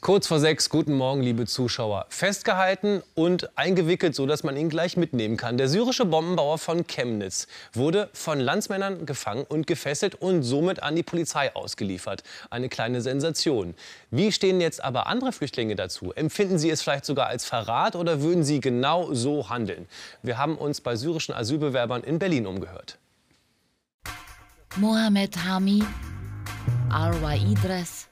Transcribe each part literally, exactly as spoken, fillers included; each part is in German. Kurz vor sechs, guten Morgen, liebe Zuschauer. Festgehalten und eingewickelt, so dass man ihn gleich mitnehmen kann. Der syrische Bombenbauer von Chemnitz wurde von Landsmännern gefangen und gefesselt und somit an die Polizei ausgeliefert. Eine kleine Sensation. Wie stehen jetzt aber andere Flüchtlinge dazu? Empfinden sie es vielleicht sogar als Verrat oder würden sie genau so handeln? Wir haben uns bei syrischen Asylbewerbern in Berlin umgehört. Mohammed Hami, Arwa Idres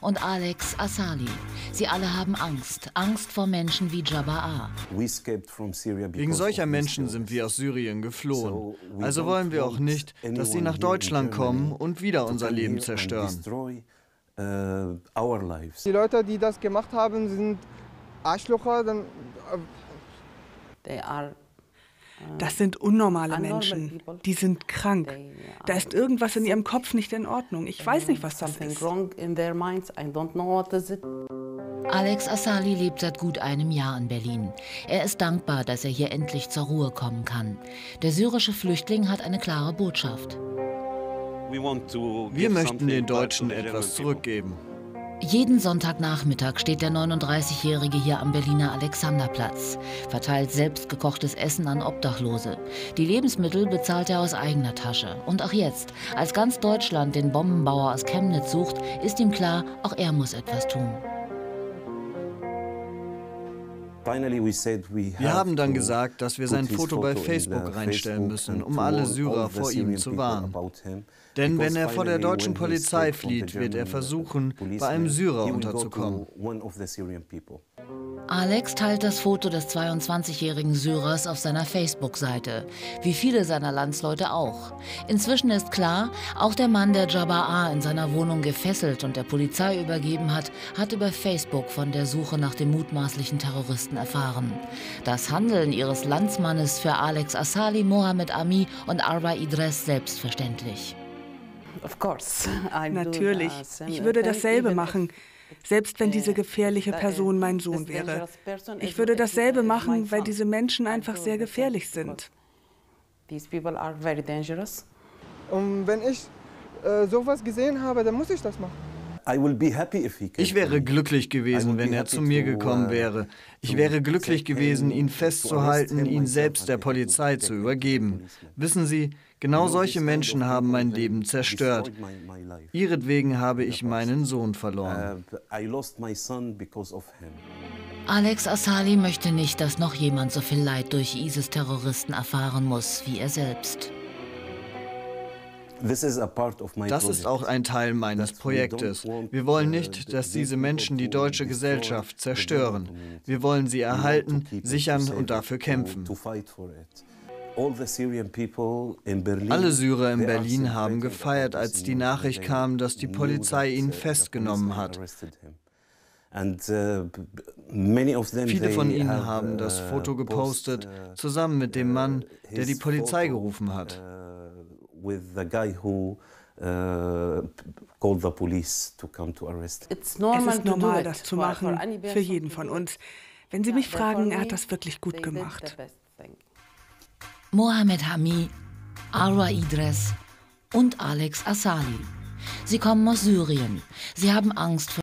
und Alex Assali. Sie alle haben Angst. Angst vor Menschen wie Jabba'a. Wegen solcher Menschen sind wir aus Syrien geflohen. Also wollen wir auch nicht, dass sie nach Deutschland kommen und wieder unser Leben zerstören. Die Leute, die das gemacht haben, sind Arschlöcher. Das sind unnormale Menschen. Die sind krank. Da ist irgendwas in ihrem Kopf nicht in Ordnung. Ich weiß nicht, was das ist. Alex Assali lebt seit gut einem Jahr in Berlin. Er ist dankbar, dass er hier endlich zur Ruhe kommen kann. Der syrische Flüchtling hat eine klare Botschaft. Wir möchten den Deutschen etwas zurückgeben. Jeden Sonntagnachmittag steht der neununddreißigjährige hier am Berliner Alexanderplatz, verteilt selbstgekochtes Essen an Obdachlose. Die Lebensmittel bezahlt er aus eigener Tasche. Und auch jetzt, als ganz Deutschland den Bombenbauer aus Chemnitz sucht, ist ihm klar, auch er muss etwas tun. Wir haben dann gesagt, dass wir sein Foto bei Facebook reinstellen müssen, um alle Syrer vor ihm zu warnen. Denn wenn er vor der deutschen Polizei flieht, wird er versuchen, bei einem Syrer unterzukommen. Alex teilt das Foto des zweiundzwanzigjährigen Syrers auf seiner Facebook-Seite, wie viele seiner Landsleute auch. Inzwischen ist klar, auch der Mann, der Jabba'a in seiner Wohnung gefesselt und der Polizei übergeben hat, hat über Facebook von der Suche nach dem mutmaßlichen Terroristen erfahren. Das Handeln ihres Landsmannes für Alex Assali, Mohammed Hami und Arwa Idres selbstverständlich. Natürlich, ich würde dasselbe machen. Selbst wenn diese gefährliche Person mein Sohn wäre. Ich würde dasselbe machen, weil diese Menschen einfach sehr gefährlich sind. Und wenn ich äh, sowas gesehen habe, dann muss ich das machen. Ich wäre glücklich gewesen, wenn er zu mir gekommen wäre. Ich wäre glücklich gewesen, ihn festzuhalten, ihn selbst der Polizei zu übergeben. Wissen Sie, genau solche Menschen haben mein Leben zerstört. Ihretwegen habe ich meinen Sohn verloren. Alex Assali möchte nicht, dass noch jemand so viel Leid durch ISIS-Terroristen erfahren muss, wie er selbst. Das ist auch ein Teil meines Projektes. Wir wollen nicht, dass diese Menschen die deutsche Gesellschaft zerstören. Wir wollen sie erhalten, sichern und dafür kämpfen. Alle Syrer in Berlin haben gefeiert, als die Nachricht kam, dass die Polizei ihn festgenommen hat. Viele von ihnen haben das Foto gepostet, zusammen mit dem Mann, der die Polizei gerufen hat. Es ist normal, das zu machen, für jeden von uns. Wenn Sie mich fragen, er hat das wirklich gut gemacht. Mohammed Hami, Arwa Idres und Alex Assali. Sie kommen aus Syrien. Sie haben Angst vor